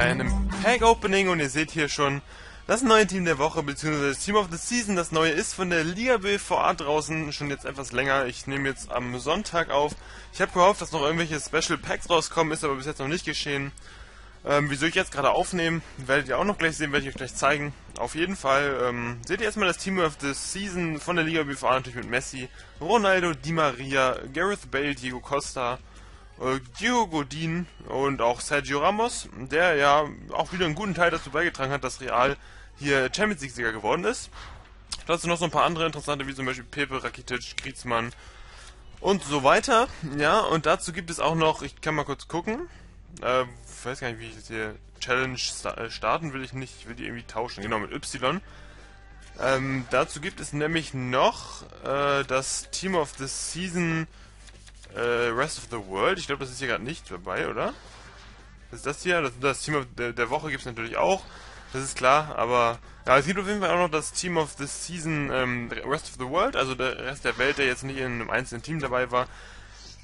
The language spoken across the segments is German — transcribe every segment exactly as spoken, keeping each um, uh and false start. bei einem Pack Opening und ihr seht hier schon das neue Team der Woche bzw. das Team of the Season. Das neue ist von der Liga B B V A draußen, schon jetzt etwas länger. Ich nehme jetzt am Sonntag auf. Ich habe gehofft, dass noch irgendwelche Special Packs rauskommen, ist aber bis jetzt noch nicht geschehen. Ähm, wieso ich jetzt gerade aufnehme, werdet ihr auch noch gleich sehen, werde ich euch gleich zeigen. Auf jeden Fall ähm, seht ihr erstmal das Team of the Season von der Liga B B V A, natürlich mit Messi, Ronaldo, Di Maria, Gareth Bale, Diego Costa, äh, Diego Godin und auch Sergio Ramos, der ja auch wieder einen guten Teil dazu beigetragen hat, dass Real hier Champions League Sieger geworden ist. Dazu noch so ein paar andere interessante, wie zum Beispiel Pepe, Rakitic, Griezmann und so weiter. Ja, und dazu gibt es auch noch, ich kann mal kurz gucken, äh, ich weiß gar nicht, wie ich jetzt hier Challenge starten will, ich nicht, ich will die irgendwie tauschen, genau, mit Y. Ähm, dazu gibt es nämlich noch äh, das Team of the Season äh, Rest of the World. Ich glaube, das ist hier gerade nicht dabei, oder? Das ist das hier, das, das Team of the, der Woche gibt es natürlich auch, das ist klar, aber ja, es gibt auf jeden Fall auch noch das Team of the Season ähm, Rest of the World, also der Rest der Welt, der jetzt nicht in einem einzelnen Team dabei war.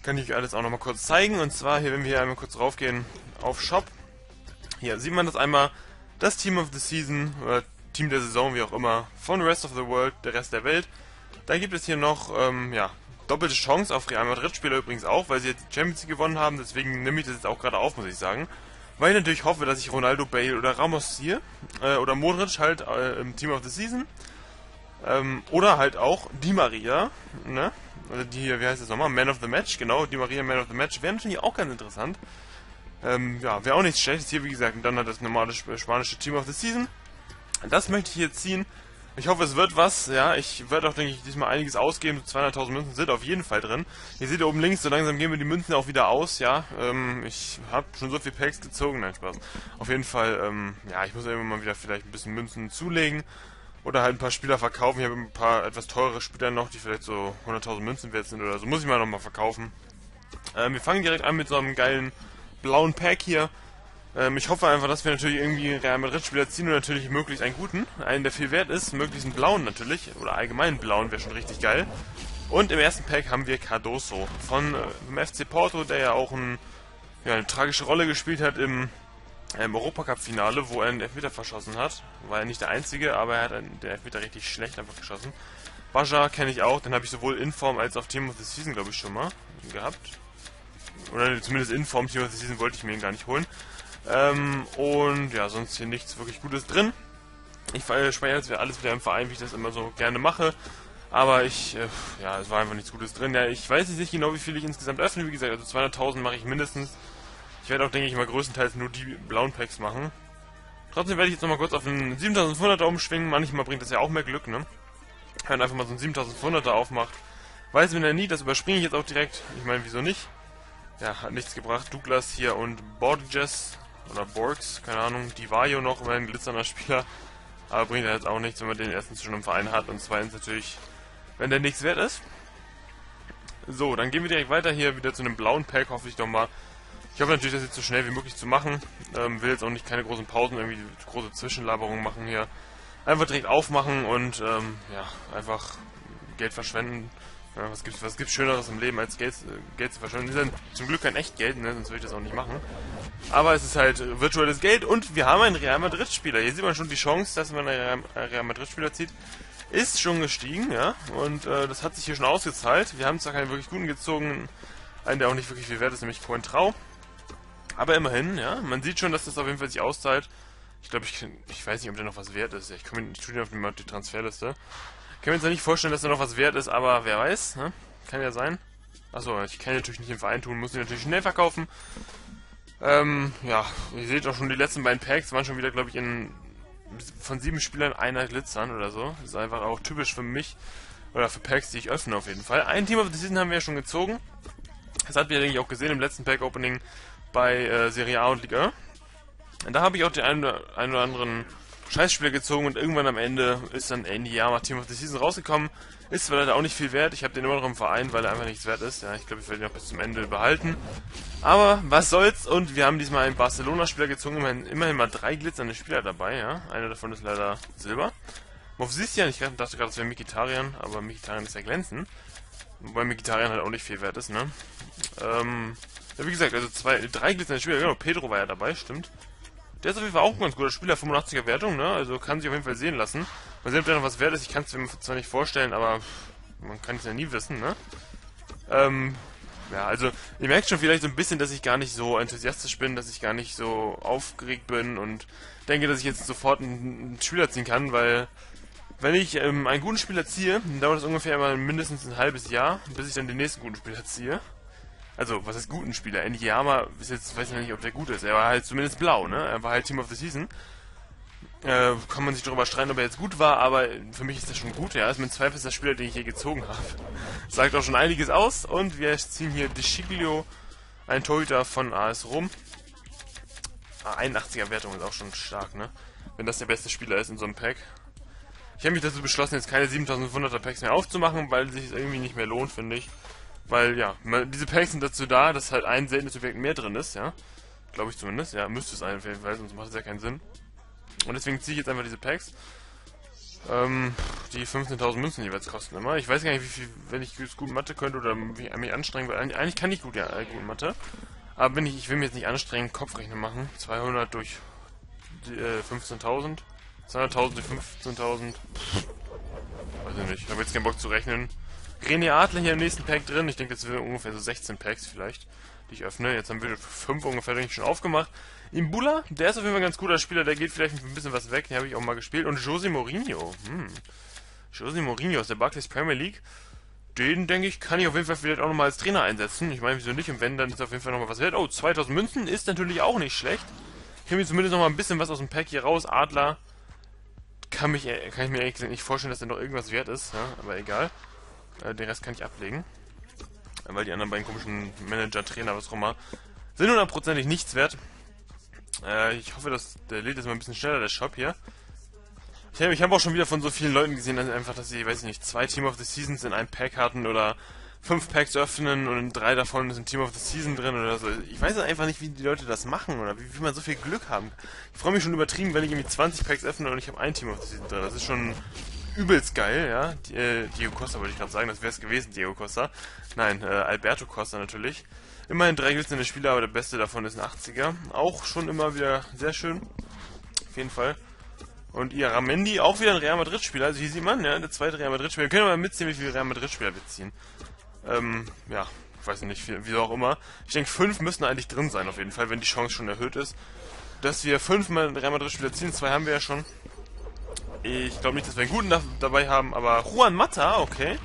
Kann ich euch alles auch nochmal kurz zeigen, und zwar hier, wenn wir hier einmal kurz raufgehen auf Shop, hier sieht man das einmal, das Team of the Season oder Team der Saison, wie auch immer, von Rest of the World, der Rest der Welt. Dann gibt es hier noch ähm, ja, doppelte Chance auf Real Madrid-Spieler übrigens auch, weil sie jetzt die Champions League gewonnen haben, deswegen nehme ich das jetzt auch gerade auf, muss ich sagen, weil ich natürlich hoffe, dass ich Ronaldo, Bale oder Ramos ziehe, äh, oder Modric halt äh, im Team of the Season, ähm, oder halt auch Di Maria, ne? Oder die, wie heißt das nochmal? Man of the Match, genau, Di Maria Man of the Match, wäre natürlich auch ganz interessant. Ähm, ja, wäre auch nichts Schlechtes hier, wie gesagt, und dann halt das normale spanische Team of the Season. Das möchte ich hier ziehen. Ich hoffe, es wird was, ja, ich werde auch, denke ich, diesmal einiges ausgeben, so zweihunderttausend Münzen sind auf jeden Fall drin. Ihr seht oben links, so langsam gehen wir die Münzen auch wieder aus, ja, ähm, ich habe schon so viel Packs gezogen, nein, Spaß. Auf jeden Fall, ähm, ja, ich muss irgendwann mal wieder vielleicht ein bisschen Münzen zulegen. Oder halt ein paar Spieler verkaufen. Ich habe ein paar etwas teurere Spieler noch, die vielleicht so hunderttausend Münzen wert sind oder so. Muss ich mal nochmal verkaufen. Ähm, wir fangen direkt an mit so einem geilen blauen Pack hier. Ähm, ich hoffe einfach, dass wir natürlich irgendwie Real Madrid-Spieler ziehen und natürlich möglichst einen guten. Einen, der viel wert ist. Möglichst einen blauen natürlich. Oder allgemein blauen wäre schon richtig geil. Und im ersten Pack haben wir Cardoso von äh, dem F C Porto, der ja auch ein, ja, eine tragische Rolle gespielt hat im im Europacup-Finale, wo er einen Elfmeter verschossen hat. War er nicht der Einzige, aber er hat einen, der Elfmeter richtig schlecht einfach geschossen. Baja kenne ich auch, den habe ich sowohl in Form als auch Team of the Season, glaube ich, schon mal gehabt. Oder zumindest in Form Team of the Season wollte ich mir ihn gar nicht holen. Ähm, und ja, sonst hier nichts wirklich Gutes drin. Ich speichere jetzt wieder alles wieder im Verein, wie ich das immer so gerne mache. Aber ich, äh, ja, es war einfach nichts Gutes drin. Ja, ich weiß jetzt nicht genau, wie viel ich insgesamt öffne. Wie gesagt, also zweihunderttausend mache ich mindestens. Ich werde auch, denke ich mal, größtenteils nur die blauen Packs machen. Trotzdem werde ich jetzt nochmal kurz auf einen siebentausendfünfhunderter umschwingen. Manchmal bringt das ja auch mehr Glück, ne? Wenn man einfach mal so einen siebentausendfünfhunderter aufmacht. Weiß man ja nie, das überspringe ich jetzt auch direkt. Ich meine, wieso nicht? Ja, hat nichts gebracht. Douglas hier und Borges oder Borgs, keine Ahnung. Die Vario noch, immer ein glitzernder Spieler. Aber bringt er jetzt auch nichts, wenn man den erstens schon im Verein hat. Und zweitens natürlich, wenn der nichts wert ist. So, dann gehen wir direkt weiter hier wieder zu einem blauen Pack, hoffe ich doch mal. Ich hoffe natürlich, das jetzt so schnell wie möglich zu machen. Ähm, will jetzt auch nicht keine großen Pausen, irgendwie große Zwischenlaberungen machen hier. Einfach direkt aufmachen und ähm, ja, einfach Geld verschwenden. Ja, was gibt's, was gibt's Schöneres im Leben, als Geld, äh, Geld zu verschwenden? Das ist ja zum Glück kein echt Geld, ne? Sonst würde ich das auch nicht machen. Aber es ist halt virtuelles Geld und wir haben einen Real Madrid-Spieler. Hier sieht man schon die Chance, dass man einen Real Madrid-Spieler zieht. Ist schon gestiegen, ja. Und äh, das hat sich hier schon ausgezahlt. Wir haben zwar keinen wirklich guten gezogen, einen, der auch nicht wirklich viel wert ist, nämlich Cointrau. Aber immerhin, ja, man sieht schon, dass das auf jeden Fall sich auszahlt. Ich glaube, ich, ich weiß nicht, ob der noch was wert ist. Ich komme nicht studieren auf die Transferliste. Ich kann mir jetzt noch nicht vorstellen, dass der noch was wert ist, aber wer weiß, ne? Kann ja sein. Achso, ich kann natürlich nicht im Verein tun, muss ihn natürlich schnell verkaufen. Ähm, ja, ihr seht auch schon, die letzten beiden Packs waren schon wieder, glaube ich, in von sieben Spielern einer glitzern oder so. Das ist einfach auch typisch für mich oder für Packs, die ich öffne auf jeden Fall. Ein Team of the Season haben wir ja schon gezogen. Das habt ihr, denke ich, auch gesehen im letzten Pack-Opening bei äh, Serie A und Liga. Und da habe ich auch den einen oder, einen oder anderen Scheißspieler gezogen und irgendwann am Ende ist dann Andy Yama Team of the Season rausgekommen. Ist zwar leider auch nicht viel wert, ich habe den immer noch im Verein, weil er einfach nichts wert ist. Ja, ich glaube, ich werde ihn auch bis zum Ende behalten. Aber was soll's, und wir haben diesmal einen Barcelona-Spieler gezogen, immerhin, immerhin mal drei glitzernde Spieler dabei, ja. Einer davon ist leider Silber. Movsisian, ich dachte gerade, das wäre Mkhitaryan, aber Mkhitaryan ist ja glänzend. Wobei Mkhitaryan halt auch nicht viel wert ist, ne? Ähm... Ja, wie gesagt, also zwei, drei glitzernde Spieler, genau, Pedro war ja dabei, stimmt. Der ist auf jeden Fall auch ein ganz guter Spieler, fünfundachtziger Wertung, ne? Also kann sich auf jeden Fall sehen lassen. Man sieht, ob der noch was wert ist, ich kann es mir zwar nicht vorstellen, aber man kann es ja nie wissen, ne? Ähm, ja, also ihr merkt schon vielleicht so ein bisschen, dass ich gar nicht so enthusiastisch bin, dass ich gar nicht so aufgeregt bin und denke, dass ich jetzt sofort einen Spieler ziehen kann, weil wenn ich ähm, einen guten Spieler ziehe, dann dauert das ungefähr mal mindestens ein halbes Jahr, bis ich dann den nächsten guten Spieler ziehe. Also, was heißt guten Spieler? Enyama ist jetzt, weiß ich nicht, ob der gut ist. Er war halt zumindest blau, ne? Er war halt Team of the Season. Äh, kann man sich darüber streiten, ob er jetzt gut war, aber für mich ist das schon gut, ja. Ist mein zweitbester Spieler, den ich hier gezogen habe. Sagt auch schon einiges aus. Und wir ziehen hier De Sciglio, ein Torhüter von A S Rom. Ah, einundachtziger Wertung ist auch schon stark, ne? Wenn das der beste Spieler ist in so einem Pack. Ich habe mich dazu beschlossen, jetzt keine siebentausendfünfhunderter Packs mehr aufzumachen, weil sich es irgendwie nicht mehr lohnt, finde ich. Weil, ja, diese Packs sind dazu da, dass halt ein seltenes Objekt mehr drin ist, ja. Glaube ich zumindest, ja. Müsste es einfach, weil sonst macht es ja keinen Sinn. Und deswegen ziehe ich jetzt einfach diese Packs. Ähm, die fünfzehntausend Münzen jeweils kosten immer. Ich weiß gar nicht, wie viel, wenn ich gut Mathe könnte oder wie mich anstrengen würde. Eigentlich kann ich gut, ja, gut Mathe. Aber wenn ich, ich will mir jetzt nicht anstrengen, Kopfrechnen machen. zweihundert durch äh, fünfzehntausend. zweihunderttausend durch fünfzehntausend. Weiß ich nicht. Ich habe jetzt keinen Bock zu rechnen. René Adler hier im nächsten Pack drin. Ich denke, das sind ungefähr so sechzehn Packs vielleicht, die ich öffne. Jetzt haben wir fünf ungefähr, denke ich, schon aufgemacht. Imbula, der ist auf jeden Fall ein ganz guter Spieler. Der geht vielleicht ein bisschen was weg. Den habe ich auch mal gespielt. Und José Mourinho. Hm. José Mourinho aus der Barclays Premier League. Den, denke ich, kann ich auf jeden Fall vielleicht auch nochmal als Trainer einsetzen. Ich meine, wieso nicht? Und wenn, dann ist auf jeden Fall nochmal was wert. Oh, zweitausend Münzen ist natürlich auch nicht schlecht. Ich nehme zumindest nochmal ein bisschen was aus dem Pack hier raus. Adler. Kann, mich, kann ich mir ehrlich gesagt nicht vorstellen, dass der noch irgendwas wert ist. Ja, aber egal. Den Rest kann ich ablegen, weil die anderen beiden komischen Manager, Trainer, was auch immer, sind hundertprozentig nichts wert. Äh, ich hoffe, dass der lädt jetzt mal ein bisschen schneller, der Shop hier. Ich habe ich hab auch schon wieder von so vielen Leuten gesehen, dass einfach, dass sie, weiß ich nicht, zwei Team of the Seasons in einem Pack hatten oder fünf Packs öffnen und in drei davon ist ein Team of the Season drin oder so. Ich weiß einfach nicht, wie die Leute das machen oder wie, wie man so viel Glück haben. Ich freue mich schon übertrieben, wenn ich irgendwie zwanzig Packs öffne und ich habe ein Team of the Season drin. Das ist schon übelst geil, ja. Die, äh, Diego Costa wollte ich gerade sagen, das wäre es gewesen, Diego Costa. Nein, äh, Alberto Costa natürlich. Immerhin drei glänzende Spieler, aber der beste davon ist ein achtziger. Auch schon immer wieder sehr schön. Auf jeden Fall. Und ihr Ramendi, auch wieder ein Real Madrid-Spieler. Also hier sieht man, ja, der zweite Real Madrid-Spieler. Wir können aber mitziehen, wie viele Real Madrid-Spieler wir ziehen. Ähm, ja, ich weiß nicht, wieso auch immer. Ich denke, fünf müssen eigentlich drin sein, auf jeden Fall, wenn die Chance schon erhöht ist. Dass wir fünf mal Real Madrid-Spieler ziehen, zwei haben wir ja schon. Ich glaube nicht, dass wir einen guten da dabei haben, aber Juan Mata, okay.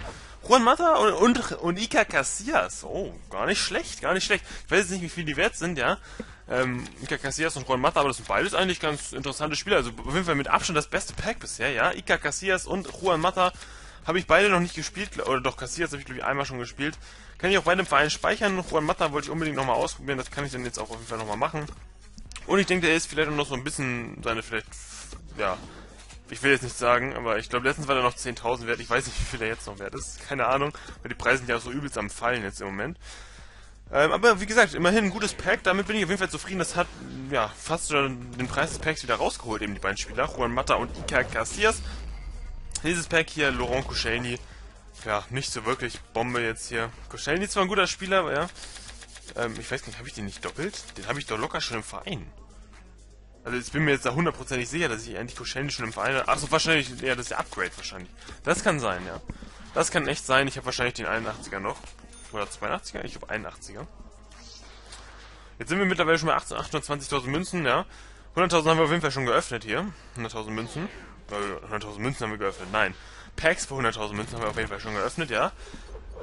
Juan Mata und, und, und Iker Casillas. Oh, gar nicht schlecht, gar nicht schlecht. Ich weiß jetzt nicht, wie viel die wert sind, ja. Ähm, Iker Casillas und Juan Mata, aber das sind beides eigentlich ganz interessante Spieler. Also auf jeden Fall mit Abstand das beste Pack bisher, ja. Iker Casillas und Juan Mata habe ich beide noch nicht gespielt. Oder doch, Casillas habe ich, glaube ich, einmal schon gespielt. Kann ich auch beide im Verein speichern. Juan Mata wollte ich unbedingt nochmal ausprobieren. Das kann ich dann jetzt auch auf jeden Fall nochmal machen. Und ich denke, der ist vielleicht noch so ein bisschen seine vielleicht, ja... Ich will jetzt nicht sagen, aber ich glaube, letztens war der noch zehntausend wert. Ich weiß nicht, wie viel der jetzt noch wert ist. Keine Ahnung, weil die Preise sind ja auch so übelst am Fallen jetzt im Moment. Ähm, aber wie gesagt, immerhin ein gutes Pack. Damit bin ich auf jeden Fall zufrieden. Das hat ja fast schon den Preis des Packs wieder rausgeholt, eben die beiden Spieler. Juan Mata und Iker Casillas. Dieses Pack hier, Laurent Koscielny. Ja, nicht so wirklich Bombe jetzt hier. Koscielny ist zwar ein guter Spieler, aber ja. Ähm, ich weiß nicht, habe ich den nicht doppelt? Den habe ich doch locker schon im Verein. Also ich bin mir jetzt da hundertprozentig sicher, dass ich endlich Koscielny schon im Verein habe. Achso, wahrscheinlich, ja, das ist der Upgrade wahrscheinlich. Das kann sein, ja. Das kann echt sein. Ich habe wahrscheinlich den einundachtziger noch. Oder zweiundachtziger? Ich habe einundachtziger. Jetzt sind wir mittlerweile schon bei achthundertzwanzigtausend Münzen, ja. hunderttausend haben wir auf jeden Fall schon geöffnet hier. hunderttausend Münzen. Äh, hunderttausend Münzen haben wir geöffnet, nein. Packs für hunderttausend Münzen haben wir auf jeden Fall schon geöffnet, ja.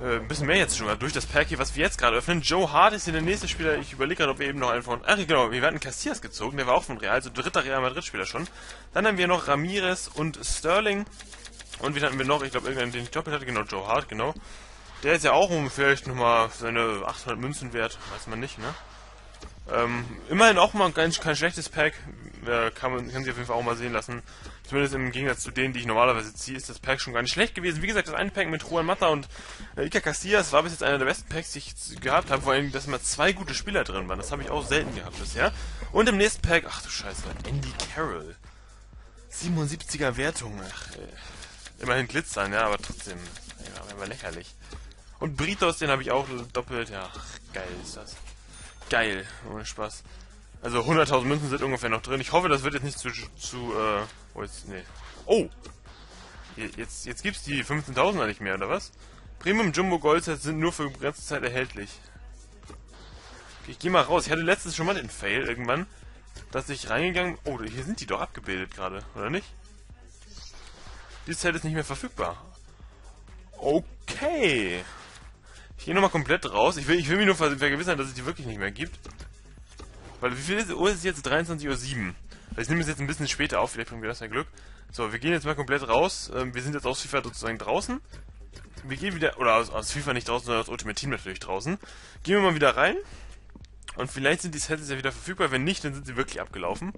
Äh, ein bisschen mehr jetzt schon mal durch das Pack hier, was wir jetzt gerade öffnen. Joe Hart ist hier der nächste Spieler. Ich überlege gerade, ob wir eben noch einen von... Ach genau, wir hatten Casillas gezogen. Der war auch von Real, also dritter Real Madrid-Spieler schon. Dann haben wir noch Ramirez und Sterling. Und wen hatten wir noch? Ich glaube, irgendeinen, den ich doppelt hatte. Genau, Joe Hart, genau. Der ist ja auch um vielleicht nochmal seine achthundert Münzen wert. Weiß man nicht, ne? Ähm, immerhin auch mal kein, kein schlechtes Pack. Äh, kann man kann sich auf jeden Fall auch mal sehen lassen. Zumindest im Gegensatz zu denen, die ich normalerweise ziehe, ist das Pack schon gar nicht schlecht gewesen. Wie gesagt, das eine Pack mit Juan Mata und äh, Iker Casillas war bis jetzt einer der besten Packs, die ich gehabt habe. Vor allem, dass immer zwei gute Spieler drin waren. Das habe ich auch selten gehabt bisher. Und im nächsten Pack, ach du Scheiße, Andy Carroll. siebenundsiebziger Wertung. Ach, äh, immerhin glitzern, ja, aber trotzdem, ja, immer lächerlich. Und Britos, den habe ich auch doppelt, ja, ach, geil ist das. Geil, ohne Spaß. Also hunderttausend Münzen sind ungefähr noch drin. Ich hoffe, das wird jetzt nicht zu... zu äh, oh, jetzt, nee. Oh! Jetzt, jetzt gibt's die fünfzehntausender nicht mehr, oder was? Premium Jumbo Goldsets sind nur für begrenzte Zeit erhältlich. Okay, ich gehe mal raus. Ich hatte letztens schon mal den Fail irgendwann, dass ich reingegangen... Oh, hier sind die doch abgebildet gerade, oder nicht? Dieses Set ist nicht mehr verfügbar. Okay. Ich gehe nochmal komplett raus. Ich will, ich will mich nur ver vergewissern, dass es die wirklich nicht mehr gibt. Weil wie viel Uhr ist es jetzt? dreiundzwanzig Uhr sieben. Also ich nehme es jetzt ein bisschen später auf, vielleicht bringen wir das ja Glück. So, wir gehen jetzt mal komplett raus. Wir sind jetzt aus FIFA sozusagen draußen. Wir gehen wieder, oder aus, aus FIFA nicht draußen, sondern aus Ultimate Team natürlich draußen. Gehen wir mal wieder rein. Und vielleicht sind die Sets ja wieder verfügbar. Wenn nicht, dann sind sie wirklich abgelaufen.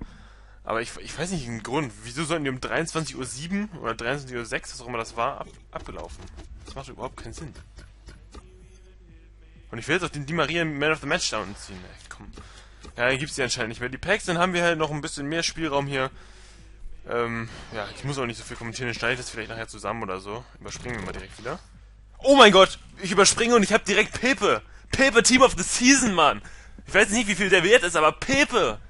Aber ich, ich weiß nicht den Grund. Wieso sollten die um dreiundzwanzig Uhr sieben oder dreiundzwanzig Uhr sechs, was auch immer das war, ab, abgelaufen? Das macht überhaupt keinen Sinn. Und ich will jetzt auch den Di Maria Man of the Match down ziehen. Ey, komm. Ja, dann gibt es die anscheinend nicht mehr. Die Packs, dann haben wir halt noch ein bisschen mehr Spielraum hier. Ähm, ja, ich muss auch nicht so viel kommentieren, dann schneide ich das vielleicht nachher zusammen oder so. Überspringen wir mal direkt wieder. Oh mein Gott! Ich überspringe und ich habe direkt Pepe! Pepe Team of the Season, Mann! Ich weiß nicht, wie viel der wert ist, aber Pepe!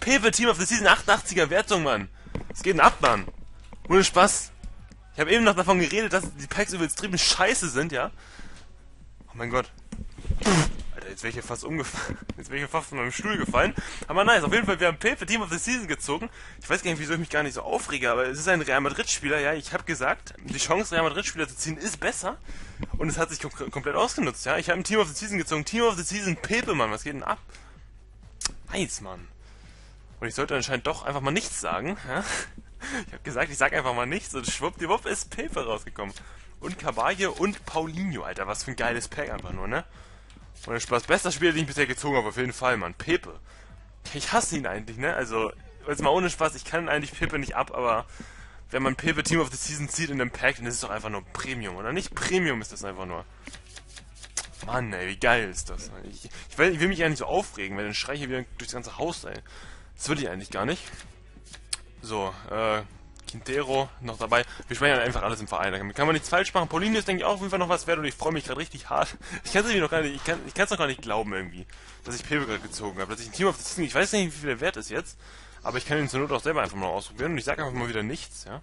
Pepe Team of the Season, achtundachtziger Wertung, Mann! Es geht denn ab, Mann! Ohne Spaß! Ich habe eben noch davon geredet, dass die Packs übertrieben scheiße sind, ja? Oh mein Gott. Alter, jetzt wäre ich hier fast umgefallen. Jetzt wäre ich hier fast von meinem Stuhl gefallen. Aber nice, auf jeden Fall, wir haben Pepe Team of the Season gezogen. Ich weiß gar nicht, wieso ich mich gar nicht so aufrege, aber es ist ein Real Madrid-Spieler, ja. Ich habe gesagt, die Chance, Real Madrid-Spieler zu ziehen, ist besser. Und es hat sich kom komplett ausgenutzt, ja. Ich habe ein Team of the Season gezogen. Team of the Season Pepe, Mann. Was geht denn ab? Nice, Mann. Und ich sollte anscheinend doch einfach mal nichts sagen, ja. Ich habe gesagt, ich sage einfach mal nichts und schwuppdiwupp ist Pepe rausgekommen. Und Cabaye und Paulinho, Alter. Was für ein geiles Pack einfach nur, ne? Und der Spaß, bester Spieler, den ich bisher gezogen habe, auf jeden Fall, Mann. Pepe. Ich hasse ihn eigentlich, ne? Also, jetzt mal ohne Spaß, ich kann eigentlich Pepe nicht ab, aber wenn man Pepe Team of the Season zieht in einem Pack, dann ist es doch einfach nur Premium, oder nicht? Premium ist das einfach nur. Mann, ey, wie geil ist das? Ich, ich, will, ich will mich ja nicht so aufregen, weil dann schreie ich hier wieder durchs ganze Haus, ey. Das will ich eigentlich gar nicht. So, äh... Quintero noch dabei. Wir speichern einfach alles im Verein. Damit kann man nichts falsch machen. Paulinho ist, denke ich, auch auf jeden Fall noch was wert und ich freue mich gerade richtig hart. Ich kann es noch gar nicht, ich kann es noch gar nicht glauben irgendwie, dass ich Pepe gerade gezogen habe. Dass ich ein Team auf das Team, ich weiß nicht, wie viel der wert ist jetzt, aber ich kann ihn zur Not auch selber einfach mal ausprobieren und ich sage einfach mal wieder nichts, ja.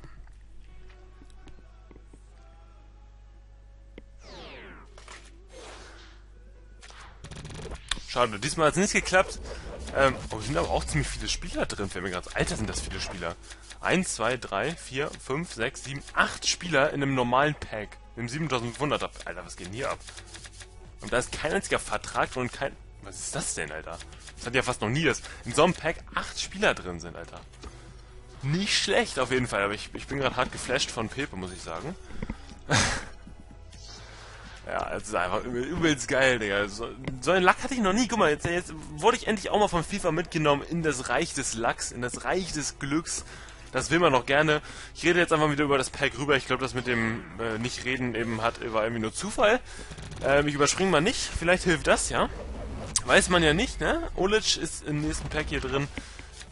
Schade, diesmal hat es nicht geklappt. Ähm, oh, sind aber auch ziemlich viele Spieler drin, fällt mir gerade. Alter, sind das viele Spieler. eins, zwei, drei, vier, fünf, sechs, sieben, acht Spieler in einem normalen Pack. Im siebentausendfünfhunderter. Alter, was geht denn hier ab? Und da ist kein einziger Vertrag und kein... Was ist das denn, Alter? Das hat ja fast noch nie, dass in so einem Pack acht Spieler drin sind, Alter. Nicht schlecht auf jeden Fall, aber ich, ich bin gerade hart geflasht von Pepe, muss ich sagen. Ja, das ist einfach übelst geil, Digga. So, so einen Lack hatte ich noch nie. Guck mal, jetzt, jetzt wurde ich endlich auch mal von FIFA mitgenommen in das Reich des Lacks, in das Reich des Glücks. Das will man noch gerne. Ich rede jetzt einfach wieder über das Pack rüber. Ich glaube, das mit dem äh, Nicht-Reden eben hat, war irgendwie nur Zufall. Ähm, ich überspringe mal nicht. Vielleicht hilft das, ja. Weiß man ja nicht, ne? Olic ist im nächsten Pack hier drin.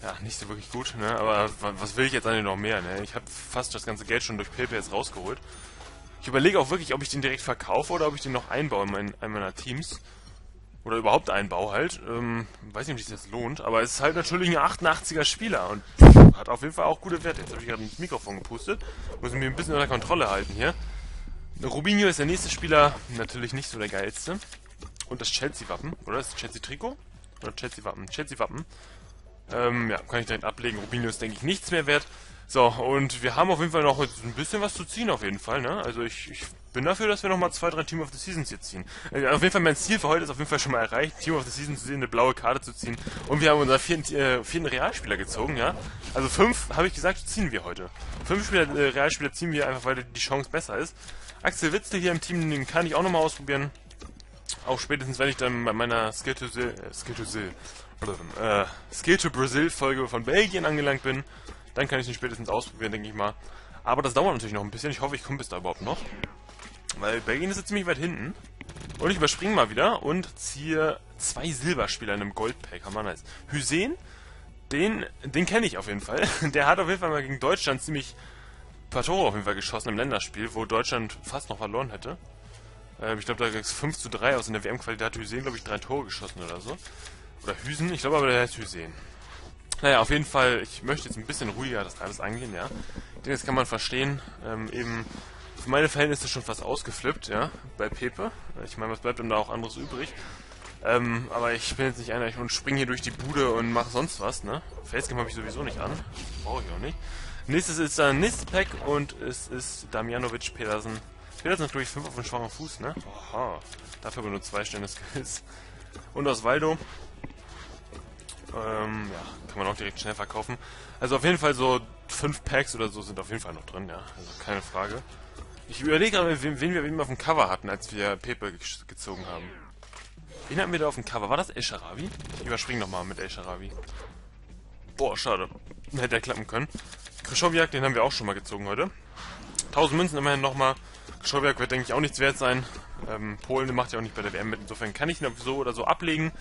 Ja, nicht so wirklich gut, ne? Aber was will ich jetzt eigentlich noch mehr, ne? Ich habe fast das ganze Geld schon durch Pepe jetzt rausgeholt. Ich überlege auch wirklich, ob ich den direkt verkaufe oder ob ich den noch einbaue in, mein, in meiner Teams. Oder überhaupt einbaue halt. Ähm, weiß nicht, ob sich das jetzt lohnt, aber es ist halt natürlich ein achtundachtziger Spieler und hat auf jeden Fall auch gute Werte. Jetzt habe ich gerade ins Mikrofon gepustet. Muss ich mir ein bisschen unter Kontrolle halten hier. Robinho ist der nächste Spieler, natürlich nicht so der geilste. Und das Chelsea-Wappen, oder? Das Chelsea-Trikot? Oder Chelsea-Wappen? Chelsea-Wappen. Ähm, ja, kann ich direkt ablegen. Robinho ist, denke ich, nichts mehr wert. So, und wir haben auf jeden Fall noch jetzt ein bisschen was zu ziehen, auf jeden Fall, ne? Also ich, ich bin dafür, dass wir nochmal zwei, drei Team of the Seasons hier ziehen. Also auf jeden Fall, mein Ziel für heute ist auf jeden Fall schon mal erreicht, Team of the Season zu ziehen, eine blaue Karte zu ziehen. Und wir haben unseren vierten, äh, vierten Realspieler gezogen, ja? Also fünf, habe ich gesagt, ziehen wir heute. Fünf Spieler, äh, Realspieler ziehen wir einfach, weil die Chance besser ist. Axel Witzel hier im Team, den kann ich auch nochmal ausprobieren. Auch spätestens, wenn ich dann bei meiner Skill to Sil, äh, Skill to Sil, äh, Skill to Brazil Folge von Belgien angelangt bin. Dann kann ich ihn spätestens ausprobieren, denke ich mal. Aber das dauert natürlich noch ein bisschen. Ich hoffe, ich komme bis da überhaupt noch. Weil Belgien ist jetzt ziemlich weit hinten. Und ich überspringe mal wieder und ziehe zwei Silberspieler in einem Goldpack. Hammer nice. Hüseyin, den, den kenne ich auf jeden Fall. Der hat auf jeden Fall mal gegen Deutschland ziemlich ein paar Tore auf jeden Fall geschossen im Länderspiel, wo Deutschland fast noch verloren hätte. Ich glaube, da ging es fünf zu drei aus in der W M-Quali. Da hat Hüseyin, glaube ich, drei Tore geschossen oder so. Oder Hüsen, ich glaube aber, der heißt Hüseyin. Naja, auf jeden Fall, ich möchte jetzt ein bisschen ruhiger das alles angehen, ja. Ich denke, das kann man verstehen. Ähm, eben für meine Verhältnisse schon fast ausgeflippt, ja, bei Pepe. Ich meine, was bleibt denn da auch anderes übrig? Ähm, aber ich bin jetzt nicht einer, ich springe hier durch die Bude und mache sonst was, ne? Facecam habe ich sowieso nicht an. Brauche ich auch nicht. Nächstes ist dann Nistpack und es ist Damjanovic Pedersen. Pedersen hat, glaube ich, fünf auf den schwachen Fuß, ne? Aha. Dafür aber nur zwei Sterne Skills. Und aus Waldo. Ähm, ja, kann man auch direkt schnell verkaufen. Also auf jeden Fall so fünf Packs oder so sind auf jeden Fall noch drin, ja. Also keine Frage. Ich überlege gerade, wen, wen wir eben auf dem Cover hatten, als wir Pepe ge gezogen haben. Wen hatten wir da auf dem Cover? War das El Sharavi? Ich überspringe nochmal mit El Sharavi. Boah, schade. Hätte er klappen können. Krischowjak, den haben wir auch schon mal gezogen heute. tausend Münzen immerhin nochmal. Krischowjak wird, denke ich, auch nichts wert sein. Ähm, Polen macht ja auch nicht bei der W M mit. Insofern kann ich ihn so oder so ablegen.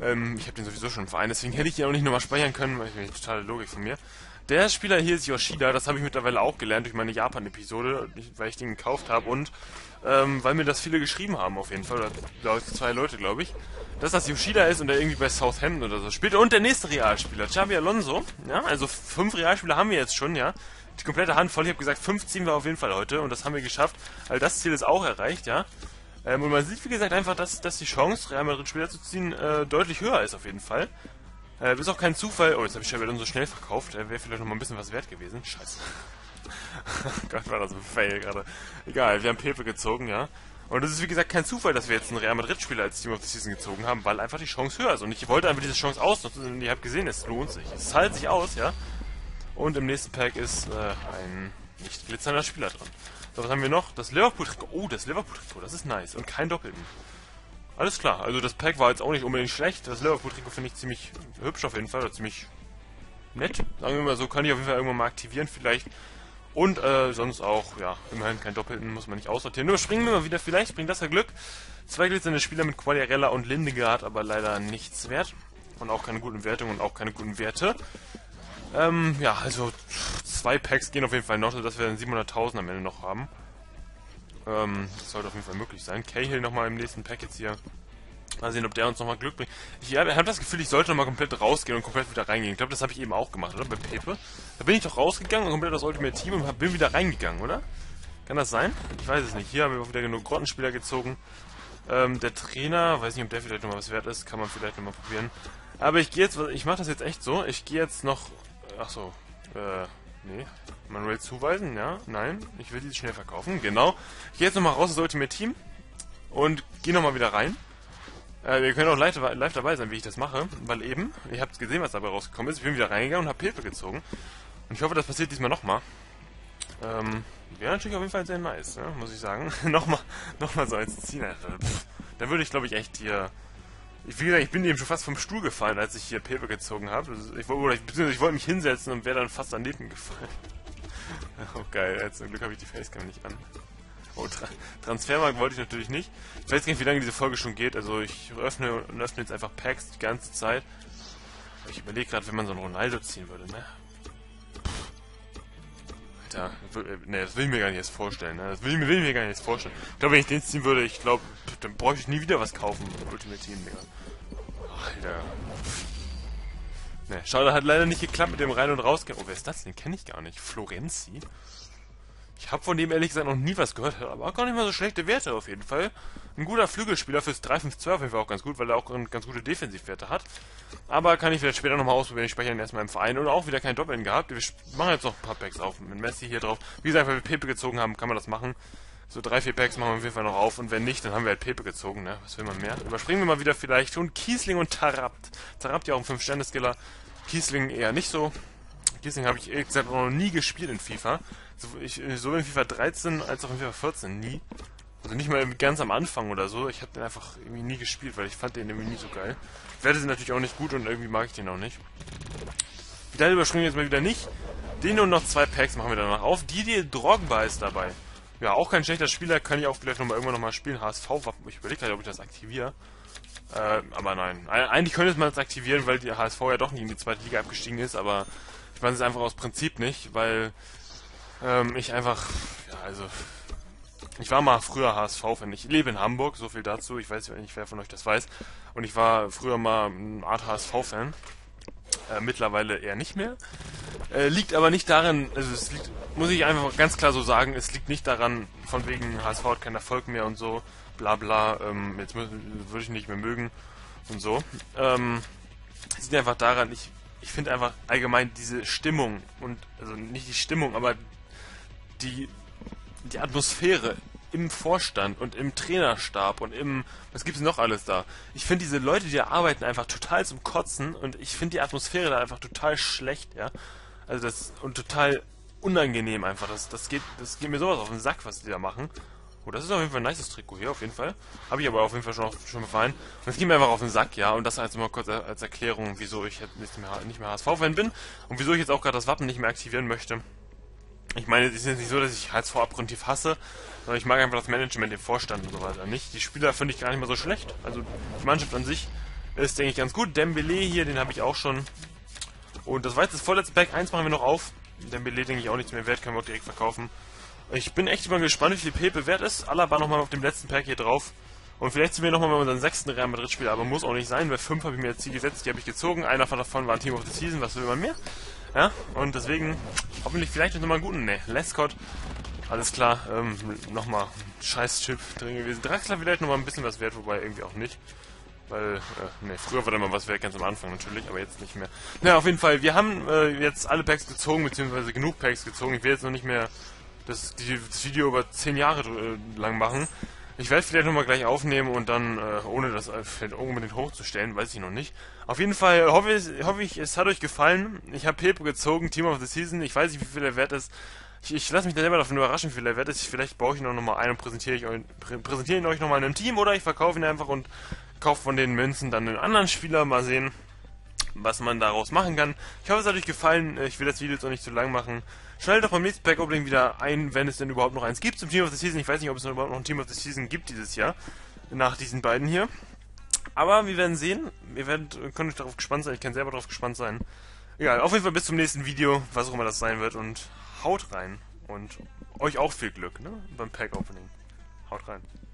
Ähm, ich habe den sowieso schon im Verein, deswegen hätte ich ihn auch nicht nochmal speichern können, weil ich eine totale Logik von mir. Der Spieler hier ist Yoshida, das habe ich mittlerweile auch gelernt durch meine Japan-Episode, weil ich den gekauft habe und ähm, weil mir das viele geschrieben haben auf jeden Fall, oder glaub ich, zwei Leute glaube ich, dass das Yoshida ist und der irgendwie bei Southampton oder so spielt. Und der nächste Realspieler, Xabi Alonso, ja, also fünf Realspieler haben wir jetzt schon, ja, die komplette Hand voll. Ich habe gesagt, fünf ziehen wir auf jeden Fall heute und das haben wir geschafft, also das Ziel ist auch erreicht, ja. Ähm, und man sieht, wie gesagt, einfach, dass, dass die Chance, Real Madrid-Spieler zu ziehen, äh, deutlich höher ist auf jeden Fall. Äh, ist auch kein Zufall. Oh, jetzt habe ich Xabi Alonso schnell verkauft. Äh, Wäre vielleicht noch mal ein bisschen was wert gewesen. Scheiße. Gott, war das ein Fail gerade. Egal, wir haben Pepe gezogen, ja. Und es ist, wie gesagt, kein Zufall, dass wir jetzt einen Real Madrid-Spieler als Team of the Season gezogen haben, weil einfach die Chance höher ist. Und ich wollte einfach diese Chance ausnutzen und ihr habt gesehen, es lohnt sich. Es zahlt sich aus, ja. Und im nächsten Pack ist äh, ein nicht glitzernder Spieler drin. So, was haben wir noch? Das Liverpool-Trikot. Oh, das Liverpool-Trikot, das ist nice. Und kein Doppelten. Alles klar, also das Pack war jetzt auch nicht unbedingt schlecht. Das Liverpool-Trikot finde ich ziemlich hübsch auf jeden Fall, oder ziemlich nett. Sagen wir mal so, kann ich auf jeden Fall irgendwann mal aktivieren vielleicht. Und äh, sonst auch, ja, immerhin kein Doppelten, muss man nicht aussortieren. Nur springen wir mal wieder, vielleicht bringt das ja Glück. Zwei glitzernde Spieler mit Quagliarella und Lindegaard, aber leider nichts wert. Und auch keine guten Wertungen und auch keine guten Werte. Ähm, ja, also zwei Packs gehen auf jeden Fall noch, sodass wir dann siebenhunderttausend am Ende noch haben. Ähm, das sollte auf jeden Fall möglich sein. Cahill nochmal im nächsten Pack jetzt hier. Mal sehen, ob der uns nochmal Glück bringt. Ich ja, habe das Gefühl, ich sollte nochmal komplett rausgehen und komplett wieder reingehen. Ich glaube, das habe ich eben auch gemacht, oder? Bei Pepe. Da bin ich doch rausgegangen und komplett das Ultimate Team und bin wieder reingegangen, oder? Kann das sein? Ich weiß es nicht. Hier haben wir auch wieder genug Grottenspieler gezogen. Ähm, der Trainer, weiß nicht, ob der vielleicht nochmal was wert ist. Kann man vielleicht nochmal probieren. Aber ich gehe jetzt, ich mache das jetzt echt so. Ich gehe jetzt noch... Achso, äh, nee. Manuell zuweisen, ja, nein. Ich will die schnell verkaufen, genau. Ich gehe jetzt nochmal raus aus Ultimate Team und gehe nochmal wieder rein. Äh, ihr könnt auch live, live dabei sein, wie ich das mache, weil eben, ihr habt gesehen, was dabei rausgekommen ist. Ich bin wieder reingegangen und habe Pepe gezogen. Und ich hoffe, das passiert diesmal nochmal. Ähm, wäre natürlich auf jeden Fall sehr nice, ne? Muss ich sagen. nochmal, nochmal so als Ziel. Dann würde ich, glaube ich, echt hier... Ich, wie gesagt, ich bin eben schon fast vom Stuhl gefallen, als ich hier Pepe gezogen habe. Ich, oder ich, ich wollte mich hinsetzen und wäre dann fast daneben gefallen. Oh geil, jetzt, zum Glück habe ich die Facecam nicht an. Oh, Tra Transfermarkt wollte ich natürlich nicht. Ich weiß gar nicht, wie lange diese Folge schon geht. Also ich öffne und öffne jetzt einfach Packs die ganze Zeit. Ich überlege gerade, wenn man so einen Ronaldo ziehen würde, ne? Alter, ne, das will ich mir gar nicht erst vorstellen. Ne? Das will ich, mir, will ich mir gar nicht erst vorstellen. Ich glaube, wenn ich den ziehen würde, ich glaube, dann bräuchte ich nie wieder was kaufen. Ultimate Team, Digga. Alter. Ne, schade, hat leider nicht geklappt mit dem Rein- und Rausgehen. Oh, wer ist das? Den kenne ich gar nicht. Florenzi? Ich habe von dem ehrlich gesagt noch nie was gehört, aber auch gar nicht mal so schlechte Werte auf jeden Fall. Ein guter Flügelspieler fürs drei fünf zwei auf jeden Fall auch ganz gut, weil er auch ganz gute Defensivwerte hat. Aber kann ich vielleicht später nochmal ausprobieren, ich speichere ihn erstmal im Verein und auch wieder kein Doppeln gehabt. Wir machen jetzt noch ein paar Packs auf mit Messi hier drauf. Wie gesagt, weil wir Pepe gezogen haben, kann man das machen. So drei, vier Packs machen wir auf jeden Fall noch auf und wenn nicht, dann haben wir halt Pepe gezogen, ne? Was will man mehr? Überspringen wir mal wieder vielleicht. Und Kiesling und Tarabt. Tarabt ja auch ein fünf Sterne Skiller. Kiesling eher nicht so. Kiesling habe ich ehrlich gesagt noch nie gespielt in FIFA. So, ich, so in FIFA dreizehn als auch in FIFA vierzehn nie. Also nicht mal ganz am Anfang oder so. Ich habe den einfach irgendwie nie gespielt, weil ich fand den irgendwie nie so geil. Werte sind natürlich auch nicht gut und irgendwie mag ich den auch nicht. Vidal überspringen wir jetzt mal wieder nicht. Den und noch zwei Packs machen wir danach auf. Didier Drogba ist dabei. Ja, auch kein schlechter Spieler. Kann ich auch vielleicht nochmal irgendwann nochmal spielen. H S V-Wappen. Ich überlege gerade, ob ich das aktiviere. Äh, aber nein. Eigentlich könnte man das aktivieren, weil die H S V ja doch nicht in die zweite Liga abgestiegen ist. Aber ich meine es einfach aus Prinzip nicht, weil... Ähm, ich einfach, ja, also, Ich war mal früher H S V-Fan. Ich lebe in Hamburg, so viel dazu. Ich weiß nicht, wer von euch das weiß. Und ich war früher mal eine Art H S V-Fan. Äh, mittlerweile eher nicht mehr. Äh, liegt aber nicht daran, also es liegt, muss ich einfach ganz klar so sagen, es liegt nicht daran, von wegen H S V hat keinen Erfolg mehr und so, bla bla, ähm, jetzt würde ich nicht mehr mögen und so. Ähm, es liegt einfach daran, ich, ich finde einfach allgemein diese Stimmung und, also nicht die Stimmung, aber die, die Atmosphäre im Vorstand und im Trainerstab und im... Was gibt's noch alles da? Ich finde diese Leute, die da arbeiten, einfach total zum Kotzen und ich finde die Atmosphäre da einfach total schlecht, ja. Also das... Und total unangenehm einfach. Das, das geht das geht mir sowas auf den Sack, was die da machen. Oh, das ist auf jeden Fall ein nices Trikot hier, auf jeden Fall. Habe ich aber auf jeden Fall schon, schon gefallen. Und das geht mir einfach auf den Sack, ja. Und das als mal kurz als Erklärung, wieso ich nicht mehr, nicht mehr H S V-Fan bin und wieso ich jetzt auch gerade das Wappen nicht mehr aktivieren möchte. Ich meine, es ist jetzt nicht so, dass ich H S V abgrundtief hasse, sondern ich mag einfach das Management, den Vorstand und so weiter nicht. Die Spieler finde ich gar nicht mal so schlecht. Also die Mannschaft an sich ist, denke ich, ganz gut. Dembélé hier, den habe ich auch schon. Und das war jetzt das vorletzte Pack. Eins machen wir noch auf. Dembélé, denke ich, auch nichts mehr wert. Können wir auch direkt verkaufen. Ich bin echt mal gespannt, wie viel Pepe wert ist. Alaba nochmal auf dem letzten Pack hier drauf. Und vielleicht sind wir nochmal bei unseren sechsten Real Madrid-Spieler. Aber muss auch nicht sein, weil fünf habe ich mir jetzt hier gesetzt. Die habe ich gezogen. Einer davon war Team of the Season. Was will man mehr? Ja, und deswegen hoffentlich vielleicht nochmal einen guten. Ne, Lescott, alles klar, ähm, nochmal scheiß Chip drin gewesen. Draxler vielleicht nochmal ein bisschen was wert, wobei irgendwie auch nicht. Weil, äh, ne, früher war da mal was wert, ganz am Anfang natürlich, aber jetzt nicht mehr. Naja, auf jeden Fall, wir haben äh, jetzt alle Packs gezogen, beziehungsweise genug Packs gezogen. Ich will jetzt noch nicht mehr das, das Video über zehn Jahre äh, lang machen. Ich werde vielleicht nochmal gleich aufnehmen und dann, äh, ohne das unbedingt hochzustellen, weiß ich noch nicht. Auf jeden Fall hoffe ich, hoffe ich es hat euch gefallen. Ich habe Pepe gezogen, Team of the Season. Ich weiß nicht, wie viel er wert ist. Ich, ich lasse mich da selber davon überraschen, wie viel er wert ist. Vielleicht baue ich ihn auch nochmal ein und präsentiere, ich euch, präsentiere ihn euch nochmal in einem Team. Oder ich verkaufe ihn einfach und kaufe von den Münzen dann einen anderen Spieler. Mal sehen, was man daraus machen kann. Ich hoffe, es hat euch gefallen. Ich will das Video jetzt auch nicht zu lang machen. Schaltet doch beim nächsten Pack Opening wieder ein, wenn es denn überhaupt noch eins gibt zum Team of the Season. Ich weiß nicht, ob es noch überhaupt noch ein Team of the Season gibt dieses Jahr. Nach diesen beiden hier. Aber wir werden sehen. Ihr werdet, könnt euch darauf gespannt sein. Ich kann selber darauf gespannt sein. Egal, auf jeden Fall bis zum nächsten Video, was auch immer das sein wird. Und haut rein. Und euch auch viel Glück, ne? Beim Pack Opening. Haut rein.